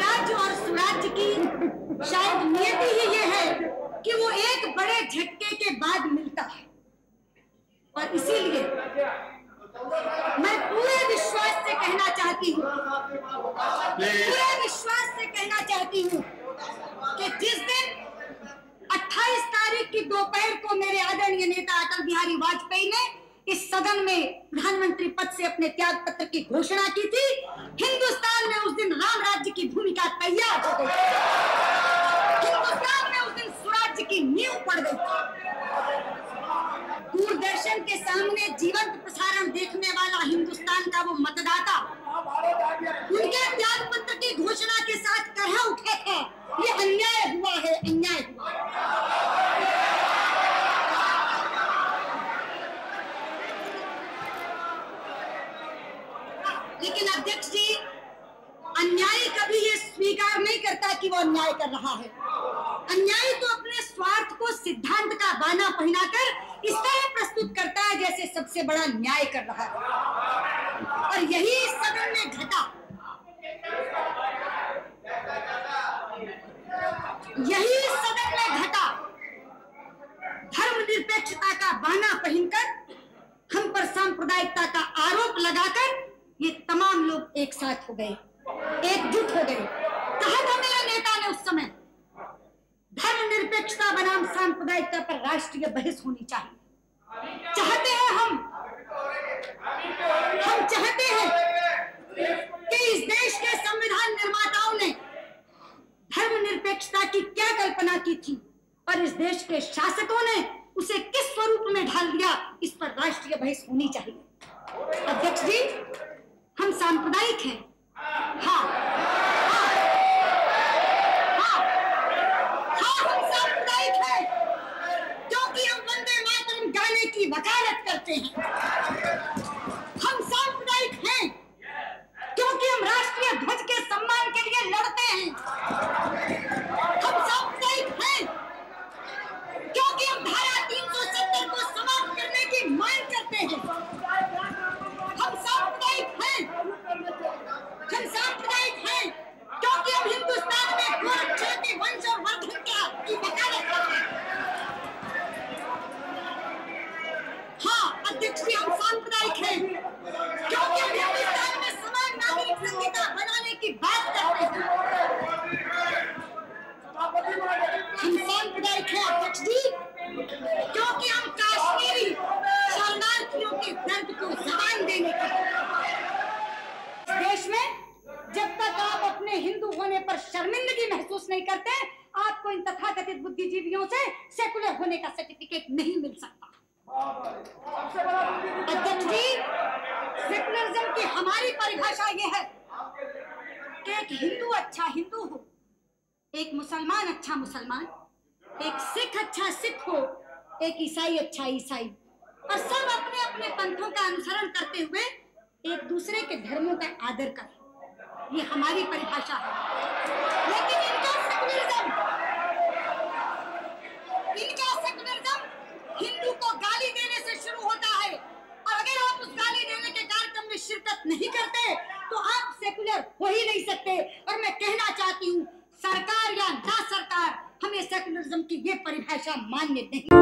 स्वराज्य और सुराज्य की शायद नियति ही ये है कि वो एक बड़े झटके के बाद मिलता है। और इसीलिए मैं पूरे विश्वास से कहना चाहती हूँ, पूरे विश्वास से कहना चाहती हूँ कि जिस दिन 28 तारीख की दोपहर को मेरे आदरणीय नेता अटल बिहारी वाजपेयी ने इस सदन में प्रधानमंत्री पद से अपने त्याग पत्र की घोषणा की थी, हिंदुस्तान में उस दिन राम राज्य की भूमिका तैयार हो गई, हिंदुस्तान में उस दिन स्वराज्य की नींव पड़ गई। दूरदर्शन के सामने जीवंत प्रसारण देखने वाला हिंदुस्तान का वो मतदाता उनके त्याग पत्र की घोषणा के साथ कहा उठे थे, ये अन्याय हुआ है, अन्याय हुआ है। लेकिन अध्यक्ष जी, अन्यायी कभी ये स्वीकार नहीं करता कि वो अन्याय कर रहा है। अन्यायी तो अपने स्वार्थ को सिद्धांत का बाना पहनाकर इस तरह प्रस्तुत करता है जैसे सबसे बड़ा न्याय कर रहा है, और यही इस सदन में घटा, यही इस सदन में घटा। धर्मनिरपेक्षता का बाना पहनकर हम पर सांप्रदायिकता का आरोप लगाकर ये तमाम लोग एक साथ हो गए, एकजुट हो गए। कहा था मेरे नेता ने उस समय, धर्मनिरपेक्षता बनाम सांप्रदायिकता पर राष्ट्रीय बहस होनी चाहिए। चाहते हैं हम चाहते हैं कि इस देश के संविधान निर्माताओं ने धर्मनिरपेक्षता की क्या कल्पना की थी और इस देश के शासकों ने उसे किस स्वरूप में ढाल दिया, इस पर राष्ट्रीय बहस होनी चाहिए। अध्यक्ष जी, हम सांप्रदायिक हैं, हाँ, हाँ, हाँ, हाँ, हम सांप्रदायिक हैं, क्योंकि हम वंदे मातरम गाने की वकालत करते हैं। हम सांप्रदायिक हैं क्योंकि हम राष्ट्रीय ध्वज के सम्मान के लिए लड़ते हैं। हम सांप्रदायिक हैं क्योंकि हम धारा 370 को समाप्त करने की मांग करते हैं। हम सांप्रदायिक हैं क्योंकि हम हिंदुस्तान में गोरक्षा के वंश और वर्धन की वकालत करते हैं। हाँ अध्यक्ष जी, हम सांप्रदायिक हैं क्योंकि हम हिंदुस्तान में समान नागरिक संहिता बनाने की बात करते हैं। हम सांप्रदायिक हैं अध्यक्ष जी क्योंकि हम कश्मीरी शरणार्थियों के दर्द को जबान देने की, देश में जब तक आप अपने हिंदू होने पर शर्मिंदगी महसूस नहीं करते, आपको इन तथाकथित बुद्धिजीवियों से सेकुलर होने का सर्टिफिकेट नहीं मिल सकता। अध्यक्ष जी, सेकुलरिज्म की हमारी परिभाषा यह है कि एक हिंदू अच्छा हिंदू हो, एक मुसलमान अच्छा मुसलमान, एक सिख अच्छा सिख हो, एक ईसाई अच्छा ईसाई, और सब अपने अपने पंथों का अनुसरण करते हुए एक दूसरे के धर्मों का आदर करें, ये हमारी परिभाषा है। लेकिन इनका सेकुलरिज्म हिंदू को गाली देने से शुरू होता है, और अगर आप उस गाली देने के कार्यक्रम में शिरकत नहीं करते तो आप सेकुलर हो ही नहीं सकते। और मैं कहना चाहती हूँ, सरकार या ना सरकार, हमें सेकुलरिज्म की ये परिभाषा मान्य नहीं।